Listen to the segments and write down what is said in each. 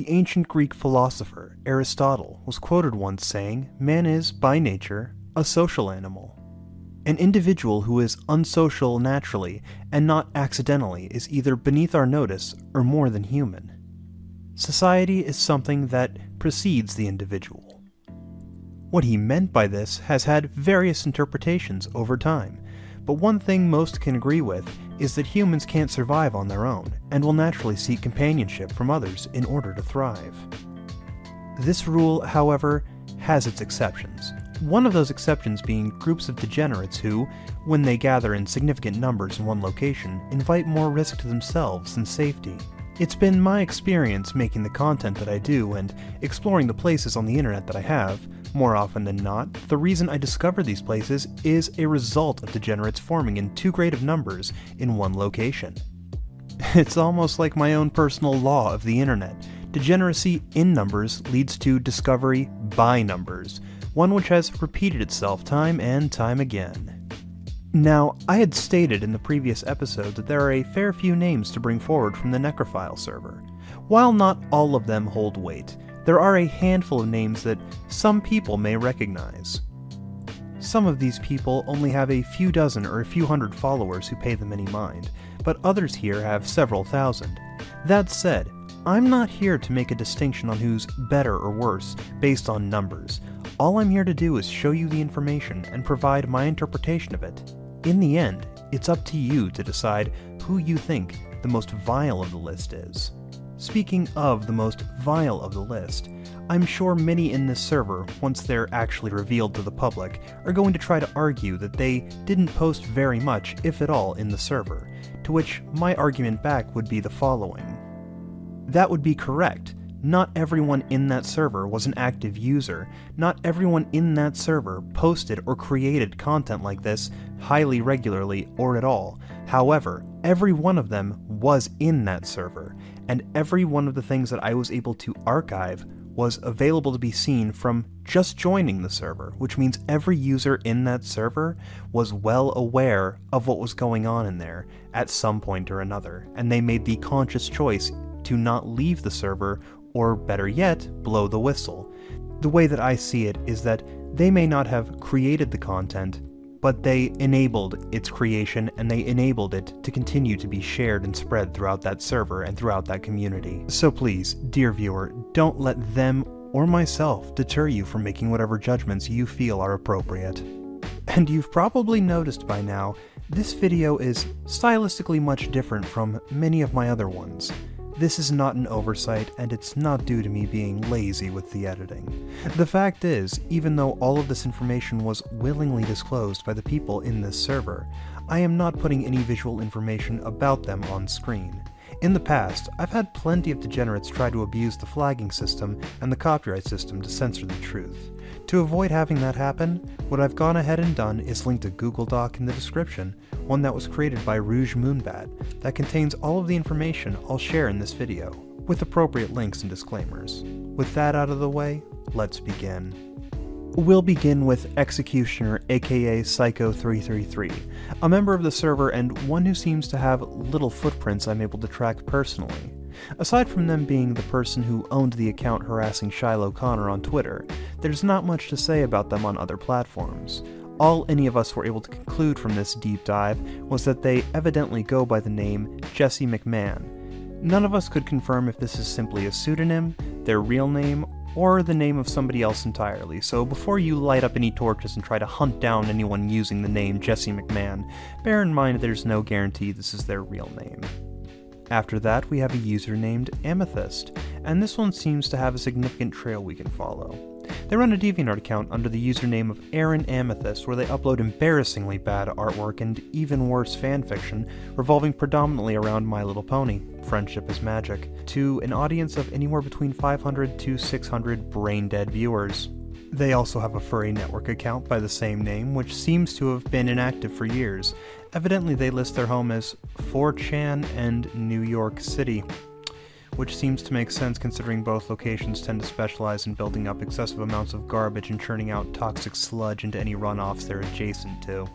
The ancient Greek philosopher Aristotle was quoted once saying, "Man is, by nature, a social animal. An individual who is unsocial naturally and not accidentally is either beneath our notice or more than human. Society is something that precedes the individual." What he meant by this has had various interpretations over time, but one thing most can agree with is that humans can't survive on their own and will naturally seek companionship from others in order to thrive. This rule, however, has its exceptions. One of those exceptions being groups of degenerates who, when they gather in significant numbers in one location, invite more risk to themselves than safety. It's been my experience making the content that I do and exploring the places on the internet that I have, more often than not, the reason I discover these places is a result of degenerates forming in too great of numbers in one location. It's almost like my own personal law of the internet. Degeneracy in numbers leads to discovery by numbers, one which has repeated itself time and time again. Now, I had stated in the previous episode that there are a fair few names to bring forward from the Necrophile server. While not all of them hold weight, there are a handful of names that some people may recognize. Some of these people only have a few dozen or a few hundred followers who pay them any mind, but others here have several thousand. That said, I'm not here to make a distinction on who's better or worse based on numbers. All I'm here to do is show you the information and provide my interpretation of it. In the end, it's up to you to decide who you think the most vile of the list is. Speaking of the most vile of the list, I'm sure many in this server, once they're actually revealed to the public, are going to try to argue that they didn't post very much, if at all, in the server, to which my argument back would be the following. That would be correct. Not everyone in that server was an active user. Not everyone in that server posted or created content like this highly regularly or at all. However, every one of them was in that server, and every one of the things that I was able to archive was available to be seen from just joining the server, which means every user in that server was well aware of what was going on in there at some point or another, and they made the conscious choice to not leave the server, or better yet, blow the whistle. The way that I see it is that they may not have created the content, but they enabled its creation and they enabled it to continue to be shared and spread throughout that server and throughout that community. So please, dear viewer, don't let them or myself deter you from making whatever judgments you feel are appropriate. And you've probably noticed by now, this video is stylistically much different from many of my other ones. This is not an oversight, and it's not due to me being lazy with the editing. The fact is, even though all of this information was willingly disclosed by the people in this server, I am not putting any visual information about them on screen. In the past, I've had plenty of degenerates try to abuse the flagging system and the copyright system to censor the truth. To avoid having that happen, what I've gone ahead and done is linked a Google Doc in the description, one that was created by Rouge Moonbat, that contains all of the information I'll share in this video, with appropriate links and disclaimers. With that out of the way, let's begin. We'll begin with Executioner, aka Psycho333, a member of the server and one who seems to have little footprints I'm able to track personally. Aside from them being the person who owned the account harassing Shiloh Connor on Twitter, there's not much to say about them on other platforms. All any of us were able to conclude from this deep dive was that they evidently go by the name Jesse McMahon. None of us could confirm if this is simply a pseudonym, their real name, or the name of somebody else entirely, so before you light up any torches and try to hunt down anyone using the name Jesse McMahon, bear in mind there's no guarantee this is their real name. After that, we have a user named Amethyst, and this one seems to have a significant trail we can follow. They run a DeviantArt account under the username of Aaron Amethyst, where they upload embarrassingly bad artwork and even worse fanfiction, revolving predominantly around My Little Pony: Friendship is Magic, to an audience of anywhere between 500 to 600 brain-dead viewers. They also have a Furry Network account by the same name, which seems to have been inactive for years. Evidently, they list their home as 4chan and New York City, which seems to make sense considering both locations tend to specialize in building up excessive amounts of garbage and churning out toxic sludge into any runoffs they're adjacent to.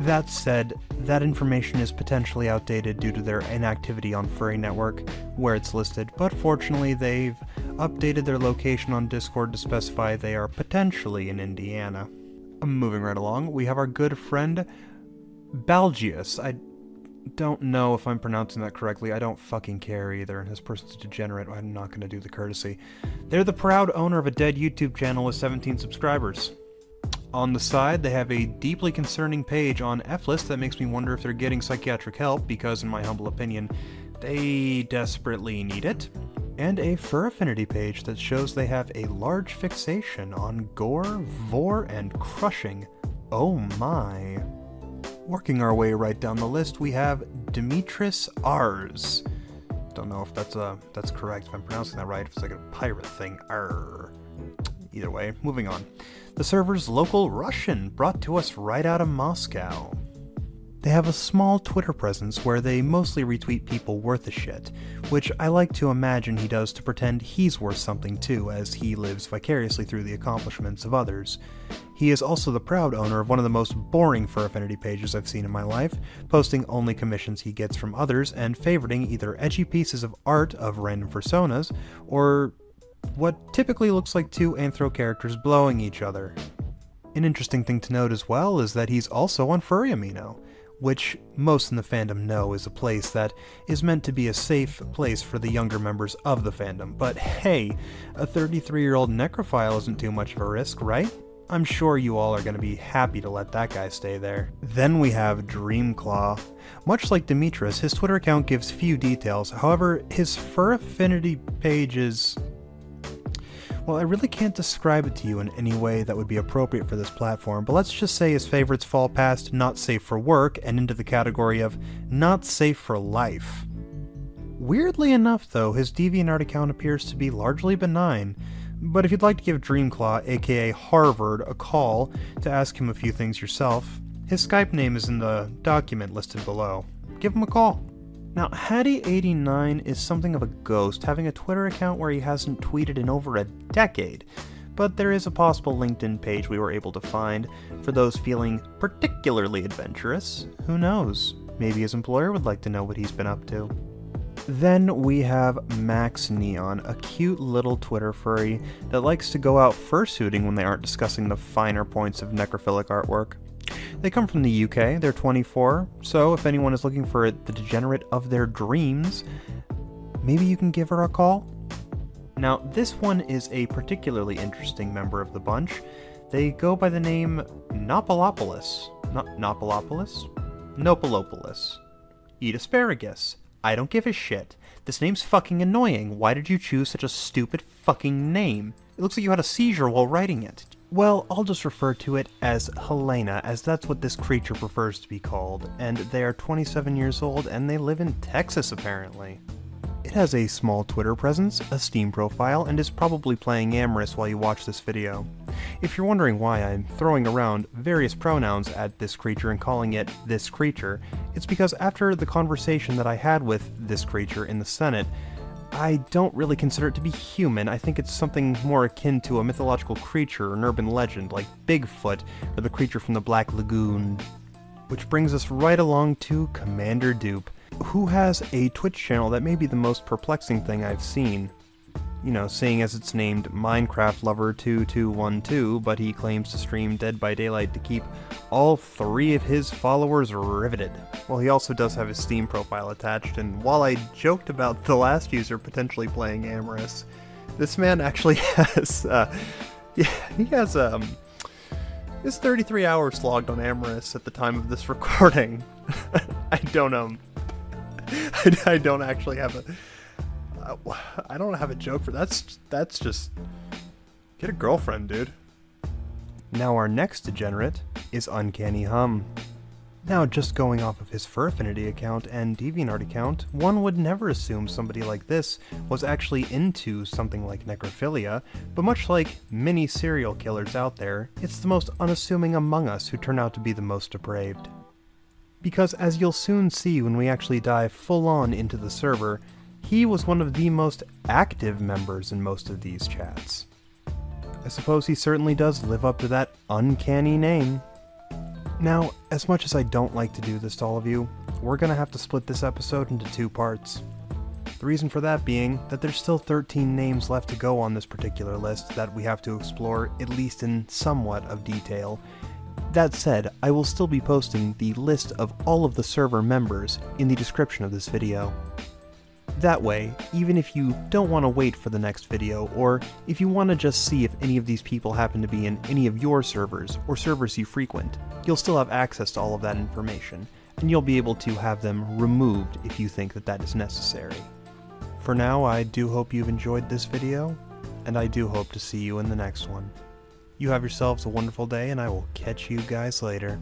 That said, that information is potentially outdated due to their inactivity on Furry Network, where it's listed, but fortunately they've updated their location on Discord to specify they are potentially in Indiana. Moving right along, we have our good friend Balgius. I don't know if I'm pronouncing that correctly. I don't fucking care either. This person's degenerate. I'm not going to do the courtesy. They're the proud owner of a dead YouTube channel with 17 subscribers. On the side, they have a deeply concerning page on F-list that makes me wonder if they're getting psychiatric help because, in my humble opinion, they desperately need it. And a Fur Affinity page that shows they have a large fixation on gore, vor, and crushing. Oh my. Working our way right down the list, we have Dimitris Ars. Don't know if that's correct, if I'm pronouncing that right, if it's like a pirate thing. Arr. Either way, moving on. The server's local Russian, brought to us right out of Moscow. They have a small Twitter presence where they mostly retweet people worth a shit, which I like to imagine he does to pretend he's worth something too, as he lives vicariously through the accomplishments of others. He is also the proud owner of one of the most boring Fur Affinity pages I've seen in my life, posting only commissions he gets from others and favoriting either edgy pieces of art of random personas, or what typically looks like two anthro characters blowing each other. An interesting thing to note as well is that he's also on Furry Amino, which most in the fandom know is a place that is meant to be a safe place for the younger members of the fandom, but hey, a 33-year-old necrophile isn't too much of a risk, right? I'm sure you all are going to be happy to let that guy stay there. Then we have Dreamclaw. Much like Dimitris, his Twitter account gives few details, however, his Fur Affinity page is... well, I really can't describe it to you in any way that would be appropriate for this platform, but let's just say his favorites fall past not safe for work and into the category of not safe for life. Weirdly enough though, his DeviantArt account appears to be largely benign, but if you'd like to give Dreamclaw, aka Harvard, a call to ask him a few things yourself, his Skype name is in the document listed below. Give him a call. Now, Hattie89 is something of a ghost, having a Twitter account where he hasn't tweeted in over a decade, but there is a possible LinkedIn page we were able to find for those feeling particularly adventurous. Who knows? Maybe his employer would like to know what he's been up to. Then we have Max Neon, a cute little Twitter furry that likes to go out fursuiting when they aren't discussing the finer points of necrophilic artwork. They come from the UK, they're 24, so if anyone is looking for the degenerate of their dreams, maybe you can give her a call? Now, this one is a particularly interesting member of the bunch. They go by the name Nopalopolis. Nopalopolis. Eat asparagus. I don't give a shit. This name's fucking annoying. Why did you choose such a stupid fucking name? It looks like you had a seizure while writing it. Well, I'll just refer to it as Helena, as that's what this creature prefers to be called, and they are 27 years old and they live in Texas apparently. It has a small Twitter presence, a Steam profile, and is probably playing Amorous while you watch this video. If you're wondering why I'm throwing around various pronouns at this creature and calling it this creature, it's because after the conversation that I had with this creature in the Senate, I don't really consider it to be human. I think it's something more akin to a mythological creature or an urban legend, like Bigfoot or the creature from the Black Lagoon. Which brings us right along to Commander Dupe, who has a Twitch channel that may be the most perplexing thing I've seen. You know, seeing as it's named Minecraft Lover 2212, but he claims to stream Dead by Daylight to keep all three of his followers riveted. Well, he also does have his Steam profile attached, and while I joked about the last user potentially playing Amorous, this man actually has, his 33 hours logged on Amorous at the time of this recording. I don't have a joke for that. That's just... get a girlfriend, dude. Now our next degenerate is Uncanny Hum. Now just going off of his Fur Affinity account and DeviantArt account, one would never assume somebody like this was actually into something like necrophilia, but much like many serial killers out there, it's the most unassuming among us who turn out to be the most depraved. Because as you'll soon see when we actually dive full-on into the server, he was one of the most active members in most of these chats. I suppose he certainly does live up to that uncanny name. Now, as much as I don't like to do this to all of you, we're gonna have to split this episode into two parts. The reason for that being that there's still 13 names left to go on this particular list that we have to explore, at least in somewhat of detail. That said, I will still be posting the list of all of the server members in the description of this video. That way, even if you don't want to wait for the next video, or if you want to just see if any of these people happen to be in any of your servers, or servers you frequent, you'll still have access to all of that information, and you'll be able to have them removed if you think that that is necessary. For now, I do hope you've enjoyed this video, and I do hope to see you in the next one. You have yourselves a wonderful day, and I will catch you guys later.